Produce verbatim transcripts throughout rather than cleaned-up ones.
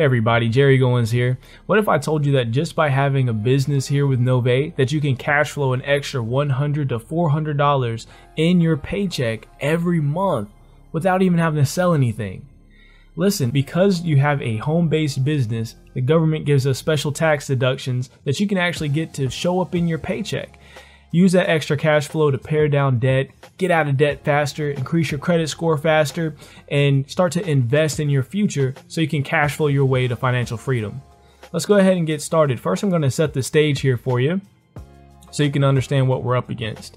Hey everybody, Jerry Goins here. What if I told you that just by having a business here with Novae that you can cash flow an extra one hundred to four hundred dollars in your paycheck every month without even having to sell anything? Listen, because you have a home-based business, the government gives us special tax deductions that you can actually get to show up in your paycheck. Use that extra cash flow to pare down debt, get out of debt faster, increase your credit score faster, and start to invest in your future so you can cash flow your way to financial freedom. Let's go ahead and get started. First, I'm going to set the stage here for you so you can understand what we're up against.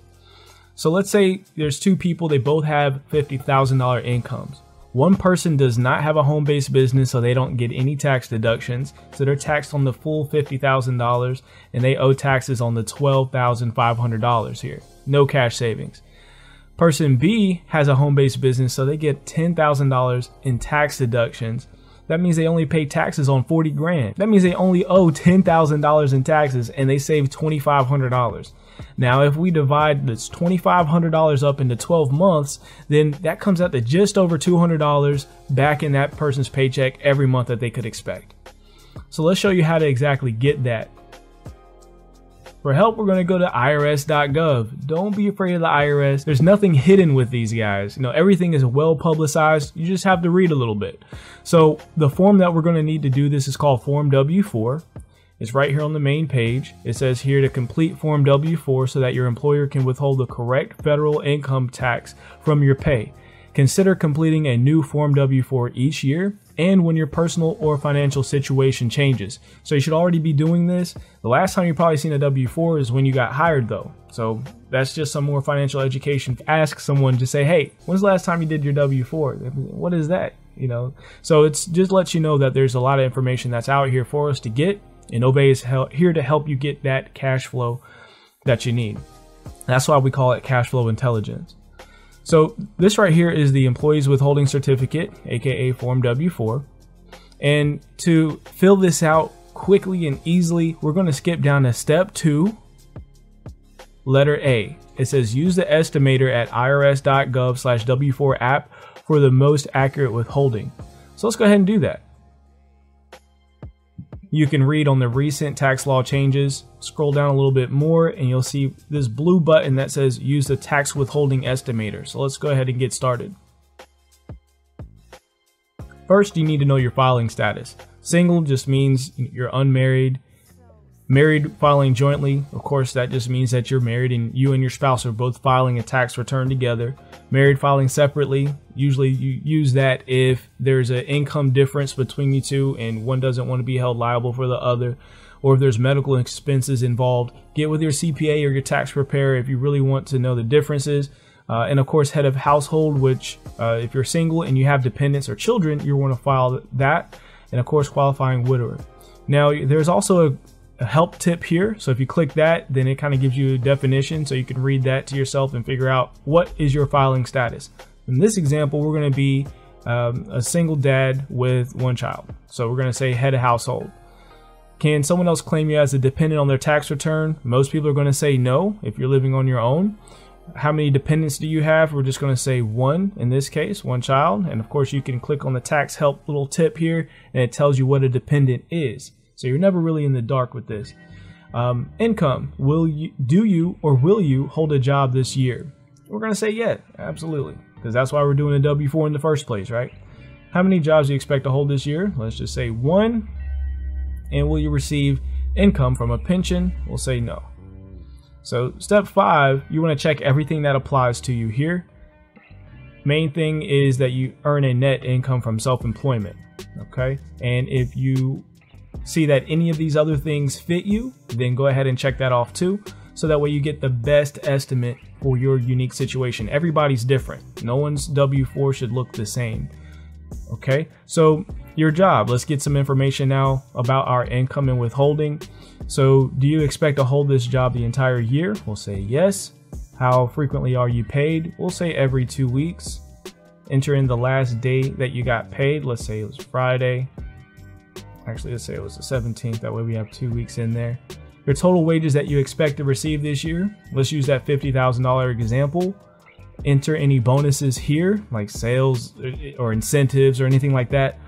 So let's say there's two people, they both have fifty thousand dollar incomes. One person does not have a home-based business, so they don't get any tax deductions. So they're taxed on the full fifty thousand dollars and they owe taxes on the twelve thousand five hundred dollars here. No cash savings. Person B has a home-based business, so they get ten thousand dollars in tax deductions. That means they only pay taxes on forty grand. That means they only owe ten thousand dollars in taxes and they save twenty-five hundred dollars. Now, if we divide this twenty-five hundred dollars up into twelve months, then that comes out to just over two hundred dollars back in that person's paycheck every month that they could expect. So let's show you how to exactly get that. For help, we're going to go to I R S dot gov. Don't be afraid of the I R S. There's nothing hidden with these guys. You know, everything is well publicized. You just have to read a little bit. So the form that we're going to need to do this is called Form W four. It's right here on the main page. It says here to complete Form W four so that your employer can withhold the correct federal income tax from your pay. Consider completing a new Form W four each year and when your personal or financial situation changes. So you should already be doing this. The last time you probably seen a W four is when you got hired though. So that's just some more financial education. Ask someone to say, hey, when's the last time you did your W four? What is that? You know, so it's just lets you know that there's a lot of information that's out here for us to get. And Novae is here to help you get that cash flow that you need. That's why we call it Cashflow Intelligence. So this right here is the Employee's Withholding Certificate, aka Form W four. And to fill this out quickly and easily, we're going to skip down to step two, letter A. It says use the estimator at I R S dot gov slash W four app for the most accurate withholding. So let's go ahead and do that. You can read on the recent tax law changes, scroll down a little bit more, and you'll see this blue button that says use the tax withholding estimator. So let's go ahead and get started. First, you need to know your filing status. Single just means you're unmarried. Married filing jointly, of course, that just means that you're married and you and your spouse are both filing a tax return together. Married filing separately, usually you use that if there's an income difference between you two and one doesn't want to be held liable for the other, or if there's medical expenses involved. Get with your C P A or your tax preparer if you really want to know the differences. Uh, and of course, head of household, which uh, if you're single and you have dependents or children, you want to file that. And of course, qualifying widower. Now, there's also a A help tip here. So if you click that, then it kind of gives you a definition so you can read that to yourself and figure out what is your filing status. In this example, we're going to be um, a single dad with one child. So we're going to say head of household. Can someone else claim you as a dependent on their tax return? Most people are going to say no if you're living on your own. How many dependents do you have? We're just going to say one in this case, one child. And of course, you can click on the tax help little tip here and it tells you what a dependent is. So you're never really in the dark with this. Um, income, will you, do you or will you hold a job this year? We're going to say yeah, absolutely, because that's why we're doing a W four in the first place, right? How many jobs do you expect to hold this year? Let's just say one. And will you receive income from a pension? We'll say no. So step five, you want to check everything that applies to you here. Main thing is that you earn a net income from self-employment, okay? And if you see that any of these other things fit you, then go ahead and check that off too. So that way you get the best estimate for your unique situation. Everybody's different. No one's W four should look the same. Okay, so your job, let's get some information now about our income and withholding. So do you expect to hold this job the entire year? We'll say yes. How frequently are you paid? We'll say every two weeks. Enter in the last day that you got paid. Let's say it was Friday. Actually, let's say it was the seventeenth. That way we have two weeks in there. Your total wages that you expect to receive this year. Let's use that fifty thousand dollar example. Enter any bonuses here, like sales or incentives or anything like that.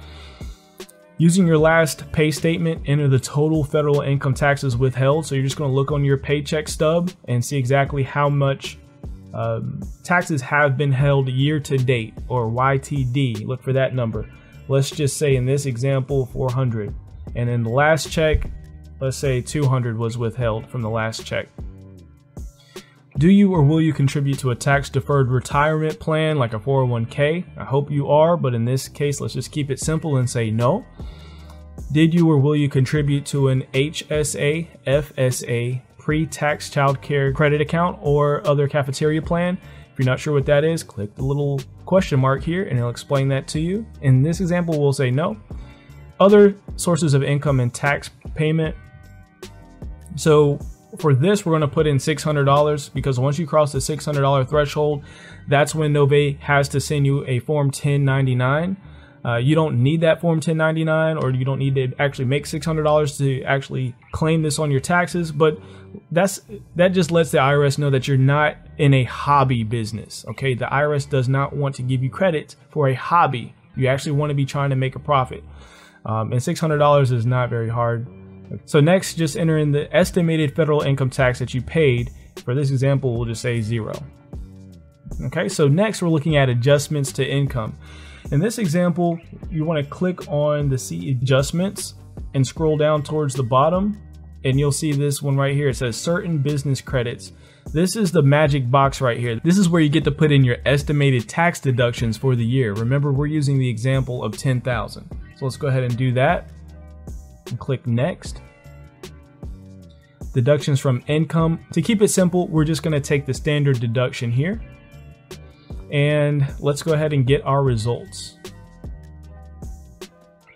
Using your last pay statement, enter the total federal income taxes withheld. So you're just going to look on your paycheck stub and see exactly how much um, taxes have been held year to date, or Y T D. Look for that number. Let's just say in this example, four hundred. And in the last check, let's say two hundred was withheld from the last check. Do you or will you contribute to a tax-deferred retirement plan like a four oh one k? I hope you are, but in this case, let's just keep it simple and say no. Did you or will you contribute to an H S A, F S A, pre-tax child care credit account, or other cafeteria plan? If you're not sure what that is, click the little question mark here and it'll explain that to you. In this example, we'll say no. Other sources of income and tax payment. So for this, we're going to put in six hundred dollars, because once you cross the six hundred dollar threshold, that's when Novae has to send you a Form ten ninety-nine. Uh, you don't need that Form ten ninety-nine, or you don't need to actually make six hundred dollars to actually claim this on your taxes, but that's that just lets the I R S know that you're not in a hobby business, okay? The I R S does not want to give you credit for a hobby. You actually want to be trying to make a profit. Um, and six hundred dollars is not very hard. So next, just enter in the estimated federal income tax that you paid. For this example, we'll just say zero. Okay, so next we're looking at adjustments to income. In this example, you want to click on the see adjustments and scroll down towards the bottom, and you'll see this one right here. It says certain business credits. This is the magic box right here. This is where you get to put in your estimated tax deductions for the year. Remember, we're using the example of ten thousand. So let's go ahead and do that. And click next. Deductions from income. To keep it simple, we're just going to take the standard deduction here. And let's go ahead and get our results.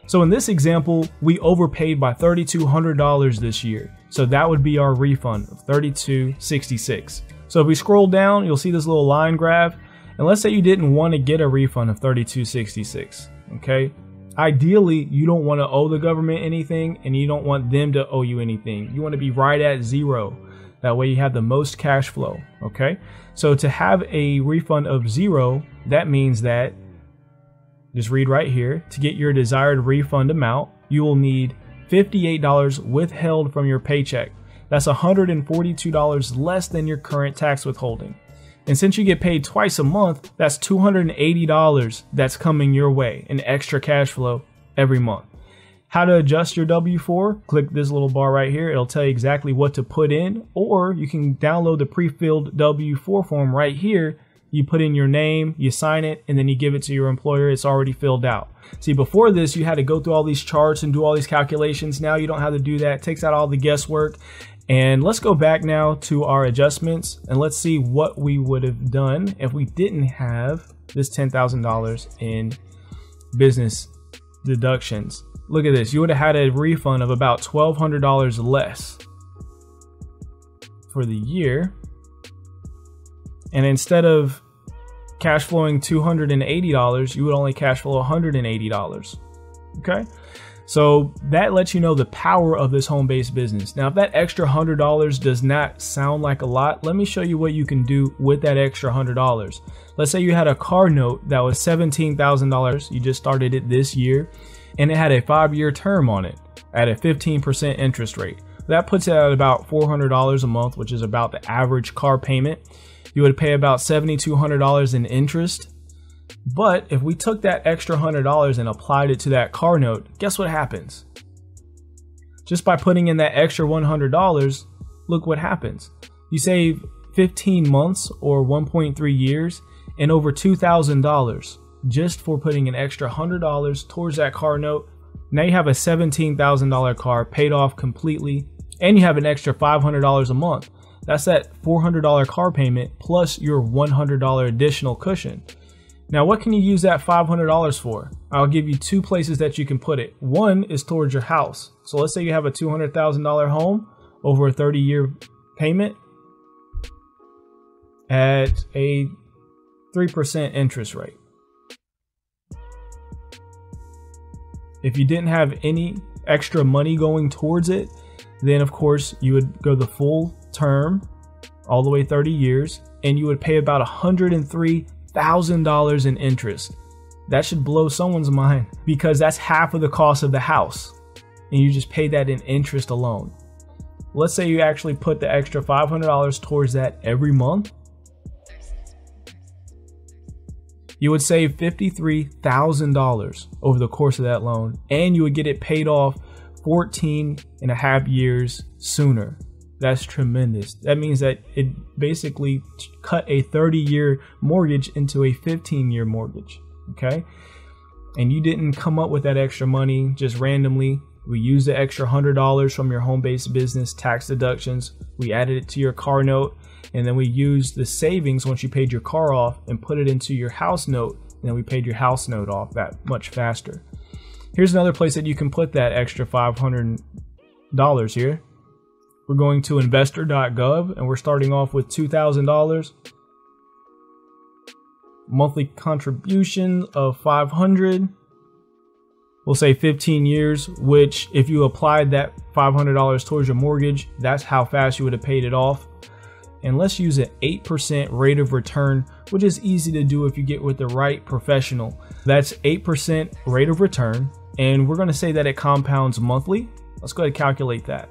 So in this example, we overpaid by three thousand two hundred dollars this year. So that would be our refund of three thousand two hundred sixty-six dollars. So if we scroll down, you'll see this little line graph. And let's say you didn't want to get a refund of three thousand two hundred sixty-six dollars, okay? Ideally, you don't want to owe the government anything, and you don't want them to owe you anything. You want to be right at zero. That way you have the most cash flow, okay? So to have a refund of zero, that means that, just read right here, to get your desired refund amount, you will need fifty-eight dollars withheld from your paycheck. That's one hundred forty-two dollars less than your current tax withholding. And since you get paid twice a month, that's two hundred eighty dollars that's coming your way in extra cash flow every month. How to adjust your W four? Click this little bar right here. It'll tell you exactly what to put in, or you can download the pre-filled W four form right here. You put in your name, you sign it, and then you give it to your employer. It's already filled out. See, before this, you had to go through all these charts and do all these calculations. Now you don't have to do that. It takes out all the guesswork. And let's go back now to our adjustments, and let's see what we would have done if we didn't have this ten thousand dollars in business deductions. Look at this. You would have had a refund of about twelve hundred dollars less for the year. And instead of cash flowing two hundred eighty dollars, you would only cash flow one hundred eighty dollars. Okay. So that lets you know the power of this home-based business. Now, if that extra one hundred dollars does not sound like a lot, let me show you what you can do with that extra one hundred dollars. Let's say you had a car note that was seventeen thousand dollars. You just started it this year, and it had a five-year term on it at a fifteen percent interest rate. That puts it at about four hundred dollars a month, which is about the average car payment. You would pay about seven thousand two hundred dollars in interest. But if we took that extra one hundred dollars and applied it to that car note, guess what happens? Just by putting in that extra one hundred dollars, look what happens. You save fifteen months or one point three years and over two thousand dollars just for putting an extra one hundred dollars towards that car note. Now you have a seventeen thousand dollar car paid off completely, and you have an extra five hundred dollars a month. That's that four hundred dollar car payment plus your one hundred dollar additional cushion. Now, what can you use that five hundred dollars for? I'll give you two places that you can put it. One is towards your house. So let's say you have a two hundred thousand dollar home over a thirty year payment at a three percent interest rate. If you didn't have any extra money going towards it, then of course you would go the full term, all the way thirty years, and you would pay about one hundred three thousand dollars in interest. That should blow someone's mind, because that's half of the cost of the house, and you just pay that in interest alone. Let's say you actually put the extra five hundred dollars towards that every month. You would save fifty-three thousand dollars over the course of that loan, and you would get it paid off fourteen and a half years sooner. That's tremendous. That means that it basically cut a thirty year mortgage into a fifteen year mortgage, okay? And you didn't come up with that extra money just randomly. We used the extra one hundred dollars from your home-based business tax deductions. We added it to your car note, and then we used the savings once you paid your car off and put it into your house note, and then we paid your house note off that much faster. Here's another place that you can put that extra five hundred dollars here. We're going to investor dot gov, and we're starting off with two thousand dollars. Monthly contribution of five hundred dollars. We'll say fifteen years, which if you applied that five hundred dollars towards your mortgage, that's how fast you would have paid it off. And let's use an eight percent rate of return, which is easy to do if you get with the right professional. That's eight percent rate of return. And we're gonna say that it compounds monthly. Let's go ahead and calculate that.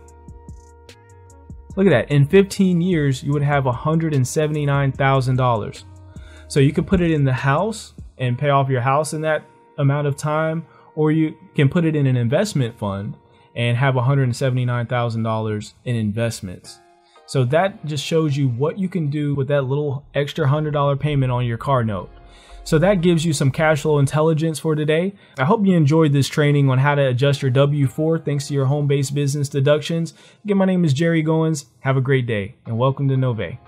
Look at that, in fifteen years, you would have one hundred seventy-nine thousand dollars. So you could put it in the house and pay off your house in that amount of time, or you can put it in an investment fund and have one hundred seventy-nine thousand dollars in investments. So that just shows you what you can do with that little extra one hundred dollar payment on your car note. So that gives you some cash flow intelligence for today. I hope you enjoyed this training on how to adjust your W four thanks to your home-based business deductions. Again, my name is Jerry Goins. Have a great day, and welcome to Novae.